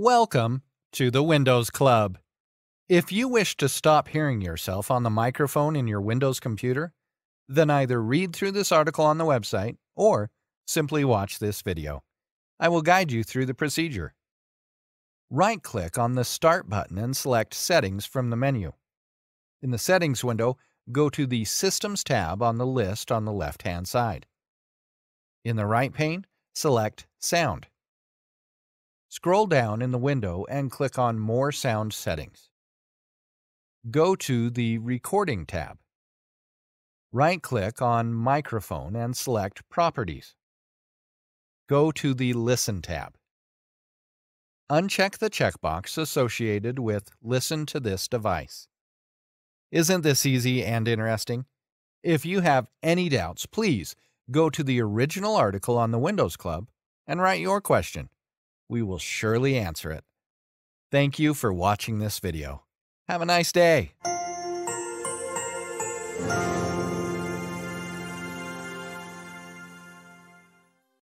Welcome to the Windows Club. If you wish to stop hearing yourself on the microphone in your Windows computer, then either read through this article on the website or simply watch this video. I will guide you through the procedure. Right-click on the Start button and select Settings from the menu. In the Settings window, go to the Systems tab on the list on the left-hand side. In the right pane, select Sound. Scroll down in the window and click on More Sound Settings. Go to the Recording tab. Right-click on Microphone and select Properties. Go to the Listen tab. Uncheck the checkbox associated with Listen to this device. Isn't this easy and interesting? If you have any doubts, please go to the original article on the Windows Club and write your question. We will surely answer it. Thank you for watching this video. Have a nice day.